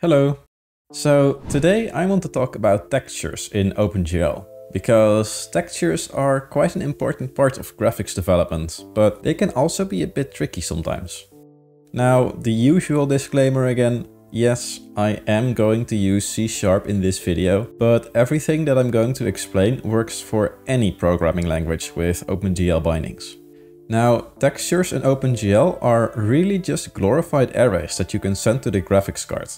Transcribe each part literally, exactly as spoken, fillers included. Hello! So today I want to talk about textures in OpenGL, because textures are quite an important part of graphics development, but they can also be a bit tricky sometimes. Now, the usual disclaimer again, yes, I am going to use C sharp in this video, but everything that I'm going to explain works for any programming language with OpenGL bindings. Now, textures in OpenGL are really just glorified arrays that you can send to the graphics card.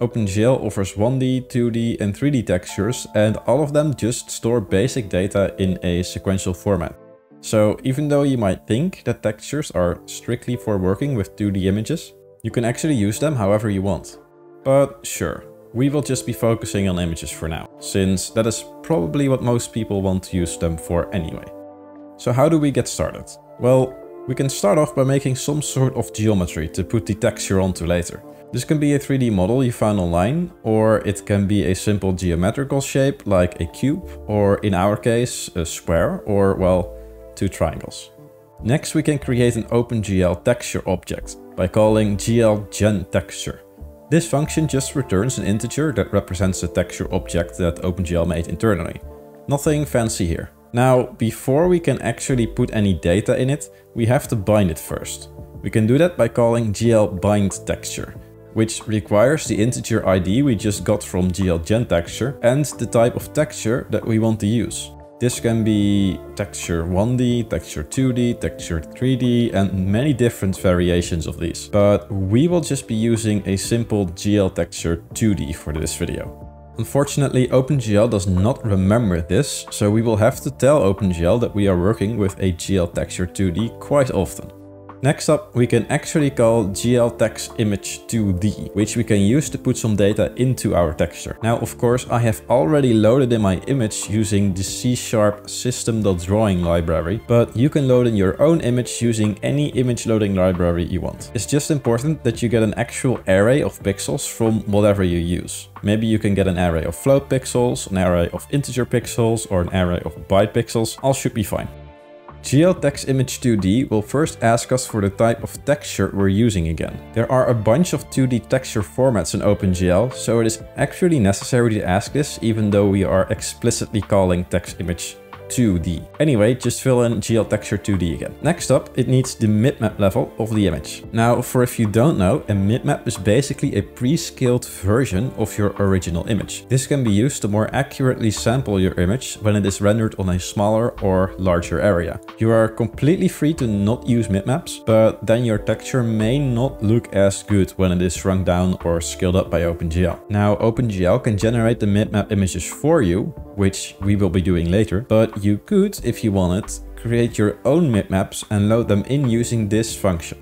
OpenGL offers one D, two D and three D textures, and all of them just store basic data in a sequential format. So even though you might think that textures are strictly for working with two D images, you can actually use them however you want. But sure, we will just be focusing on images for now, since that is probably what most people want to use them for anyway. So how do we get started? Well, we can start off by making some sort of geometry to put the texture onto later. This can be a three D model you found online, or it can be a simple geometrical shape like a cube, or in our case a square, or well, two triangles. Next we can create an OpenGL texture object by calling glGenTexture. This function just returns an integer that represents the texture object that OpenGL made internally. Nothing fancy here. Now, before we can actually put any data in it, we have to bind it first. We can do that by calling glBindTexture, which requires the integer I D we just got from glGenTexture and the type of texture that we want to use. This can be texture one D, texture two D, texture three D, and many different variations of these. But we will just be using a simple glTexture two D for this video. Unfortunately, OpenGL does not remember this, so we will have to tell OpenGL that we are working with a glTexture two D quite often. Next up, we can actually call glTexImage two D, which we can use to put some data into our texture. Now, of course, I have already loaded in my image using the C sharp system.drawing library, but you can load in your own image using any image loading library you want. It's just important that you get an actual array of pixels from whatever you use. Maybe you can get an array of float pixels, an array of integer pixels, or an array of byte pixels. All should be fine. glTexImage two D will first ask us for the type of texture we're using again. There are a bunch of two D texture formats in OpenGL, so it is actually necessary to ask this even though we are explicitly calling TexImage two D. Anyway, just fill in glTexture two D again. Next up, it needs the mipmap level of the image. Now, for if you don't know, a mipmap is basically a pre-scaled version of your original image. This can be used to more accurately sample your image when it is rendered on a smaller or larger area. You are completely free to not use mipmaps, but then your texture may not look as good when it is shrunk down or scaled up by OpenGL. Now, OpenGL can generate the mipmap images for you, which we will be doing later, but you could, if you wanted, create your own mipmaps and load them in using this function.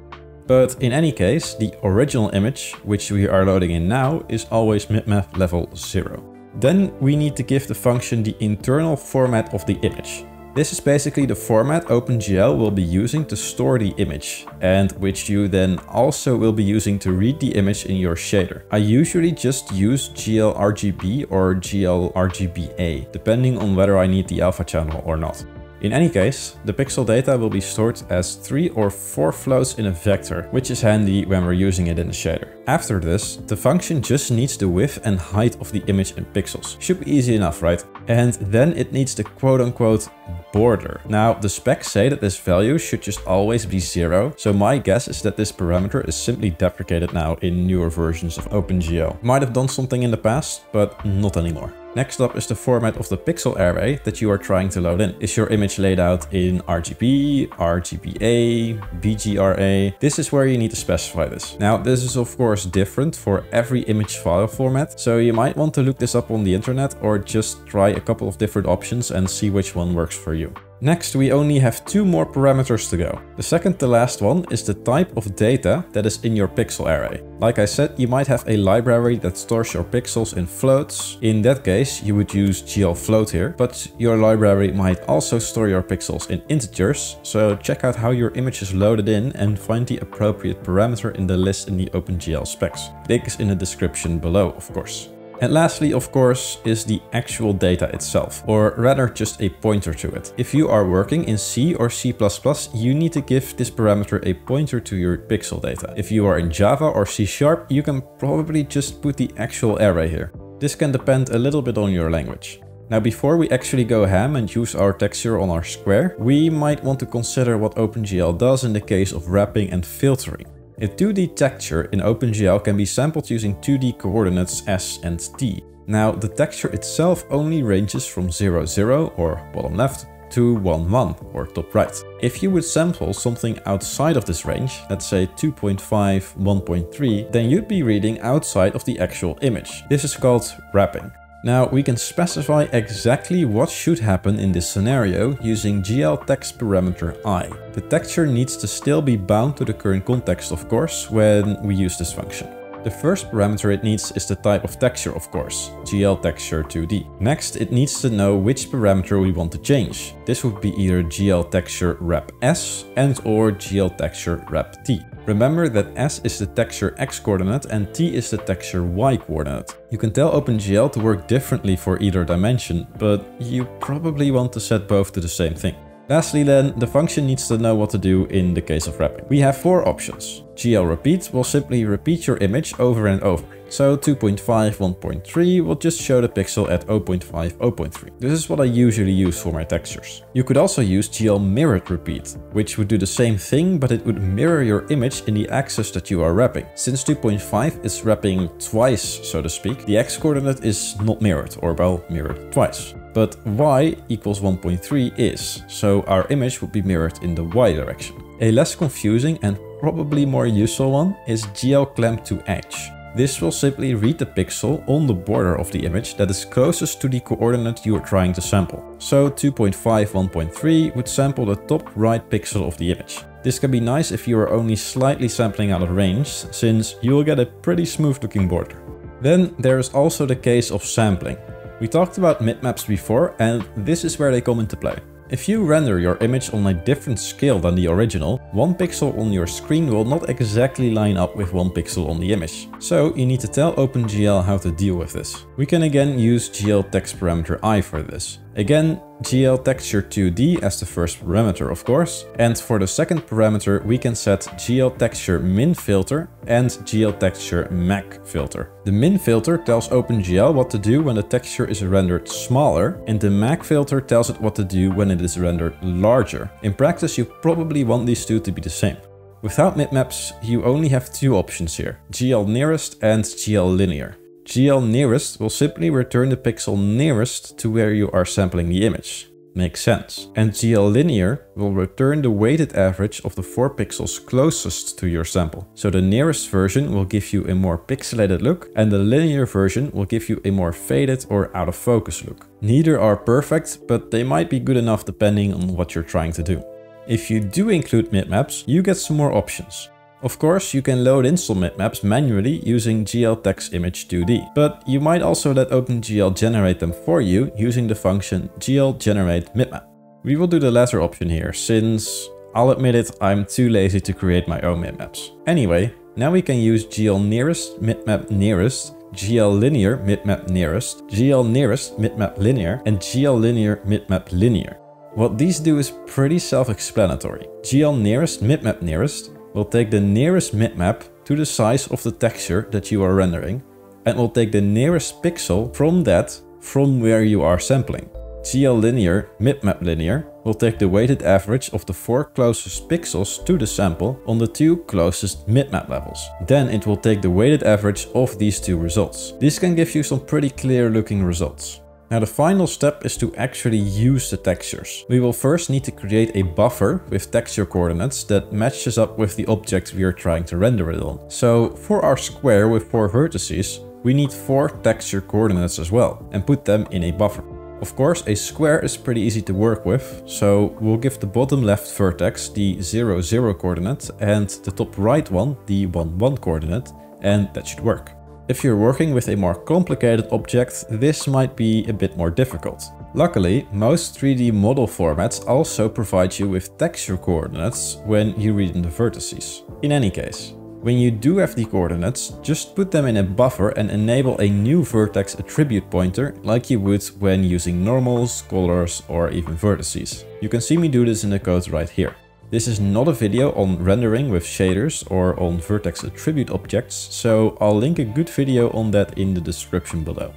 But in any case, the original image, which we are loading in now, is always mipmap level zero. Then we need to give the function the internal format of the image. This is basically the format OpenGL will be using to store the image, and which you then also will be using to read the image in your shader. I usually just use G L R G B or G L R G B A, depending on whether I need the alpha channel or not. In any case, the pixel data will be stored as three or four floats in a vector, which is handy when we're using it in the shader. After this, the function just needs the width and height of the image in pixels. Should be easy enough, right? And then it needs the quote-unquote border. Now, the specs say that this value should just always be zero, so my guess is that this parameter is simply deprecated now in newer versions of OpenGL. Might have done something in the past, but not anymore. Next up is the format of the pixel array that you are trying to load in. Is your image laid out in R G B, R G B A, B G R A? This is where you need to specify this. Now, this is of course different for every image file format, so you might want to look this up on the internet or just try a couple of different options and see which one works for you. Next, we only have two more parameters to go. The second to last one is the type of data that is in your pixel array. Like I said, you might have a library that stores your pixels in floats. In that case, you would use glFloat here, but your library might also store your pixels in integers, so check out how your image is loaded in and find the appropriate parameter in the list in the OpenGL specs. Link is in the description below, of course. And lastly, of course, is the actual data itself, or rather just a pointer to it. If you are working in C or C plus plus, you need to give this parameter a pointer to your pixel data. If you are in Java or C sharp, you can probably just put the actual array here. This can depend a little bit on your language. Now, before we actually go ham and use our texture on our square, we might want to consider what OpenGL does in the case of wrapping and filtering. A two D texture in OpenGL can be sampled using two D coordinates S and T. Now, the texture itself only ranges from zero zero or bottom left to one one or top right. If you would sample something outside of this range, let's say two point five, one point three, then you'd be reading outside of the actual image. This is called wrapping. Now, we can specify exactly what should happen in this scenario using glTexParameteri. The texture needs to still be bound to the current context, of course, when we use this function. The first parameter it needs is the type of texture, of course, glTexture two D. Next, it needs to know which parameter we want to change. This would be either G L_TEXTURE_WRAP_S and or G L_TEXTURE_WRAP_T. Remember that S is the texture X coordinate and T is the texture Y coordinate. You can tell OpenGL to work differently for either dimension, but you probably want to set both to the same thing. Lastly then, the function needs to know what to do in the case of wrapping. We have four options. G L_REPEAT will simply repeat your image over and over. So two point five, one point three will just show the pixel at zero point five, zero point three. This is what I usually use for my textures. You could also use G L_MIRRORED_REPEAT, which would do the same thing, but it would mirror your image in the axis that you are wrapping. Since two point five is wrapping twice, so to speak, the X coordinate is not mirrored, or well, mirrored twice. But Y equals one point three is, so our image would be mirrored in the Y direction. A less confusing and probably more useful one is G L_CLAMP_TO_EDGE. This will simply read the pixel on the border of the image that is closest to the coordinate you are trying to sample. So two point five, one point three would sample the top right pixel of the image. This can be nice if you are only slightly sampling out of range, since you will get a pretty smooth looking border. Then there is also the case of sampling. We talked about mipmaps before, and this is where they come into play. If you render your image on a different scale than the original, one pixel on your screen will not exactly line up with one pixel on the image. So you need to tell OpenGL how to deal with this. We can again use glTexParameteri for this. Again, glTexture two D as the first parameter, of course, and for the second parameter we can set glTexture_MIN_FILTER and glTexture_MAG_FILTER. The min filter tells OpenGL what to do when the texture is rendered smaller, and the mag filter tells it what to do when it is rendered larger. In practice, you probably want these two to be the same. Without mipmaps, you only have two options here, G L_NEAREST and G L_LINEAR. G L_NEAREST will simply return the pixel nearest to where you are sampling the image. Makes sense. And G L_LINEAR will return the weighted average of the four pixels closest to your sample. So the nearest version will give you a more pixelated look, and the linear version will give you a more faded or out of focus look. Neither are perfect, but they might be good enough depending on what you're trying to do. If you do include mipmaps, you get some more options. Of course, you can load in some mipmaps manually using glTexImage two D, but you might also let OpenGL generate them for you using the function glGenerateMipmap. We will do the latter option here, since, I'll admit it, I'm too lazy to create my own mipmaps. Anyway, now we can use glNearestMipmapNearest, glLinearMipmapNearest, glNearestMipmapLinear, and glLinearMipmapLinear. What these do is pretty self-explanatory. glNearestMipmapNearest will take the nearest mipmap to the size of the texture that you are rendering, and will take the nearest pixel from that from where you are sampling. glLinearMipmapLinear will take the weighted average of the four closest pixels to the sample on the two closest mipmap levels. Then it will take the weighted average of these two results. This can give you some pretty clear looking results. Now the final step is to actually use the textures. We will first need to create a buffer with texture coordinates that matches up with the object we are trying to render it on. So for our square with four vertices, we need four texture coordinates as well, and put them in a buffer. Of course, a square is pretty easy to work with, so we'll give the bottom left vertex the zero zero coordinate and the top right one the one one coordinate, and that should work. If you're working with a more complicated object, this might be a bit more difficult. Luckily, most three D model formats also provide you with texture coordinates when you read in the vertices. In any case, When you do have the coordinates, just put them in a buffer and enable a new vertex attribute pointer like you would when using normals, colors or even vertices. You can see me do this in the code right here. This is not a video on rendering with shaders or on vertex attribute objects, so I'll link a good video on that in the description below.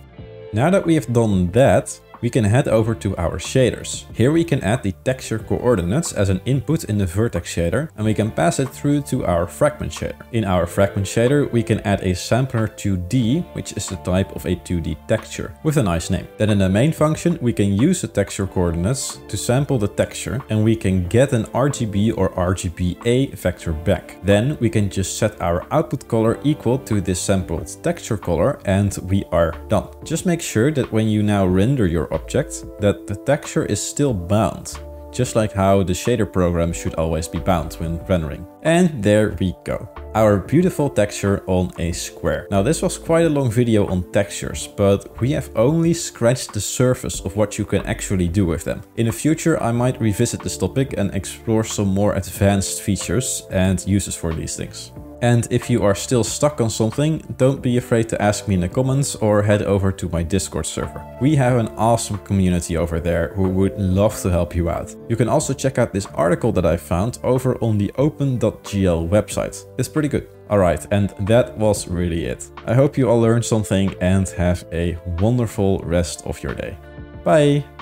Now that we have done that, we can head over to our shaders. Here we can add the texture coordinates as an input in the vertex shader, and we can pass it through to our fragment shader. In our fragment shader, we can add a sampler two D, which is the type of a two D texture, with a nice name. Then in the main function, we can use the texture coordinates to sample the texture, and we can get an R G B or R G B A vector back. Then we can just set our output color equal to this sampled texture color, and we are done. Just make sure that when you now render your object, that the texture is still bound, just like how the shader program should always be bound when rendering. And there we go. Our beautiful texture on a square. Now this was quite a long video on textures, but we have only scratched the surface of what you can actually do with them. In the future, I might revisit this topic and explore some more advanced features and uses for these things. And if you are still stuck on something, don't be afraid to ask me in the comments or head over to my Discord server. We have an awesome community over there who would love to help you out. You can also check out this article that I found over on the open dot G L website. It's pretty good. Alright, and that was really it. I hope you all learned something and have a wonderful rest of your day. Bye!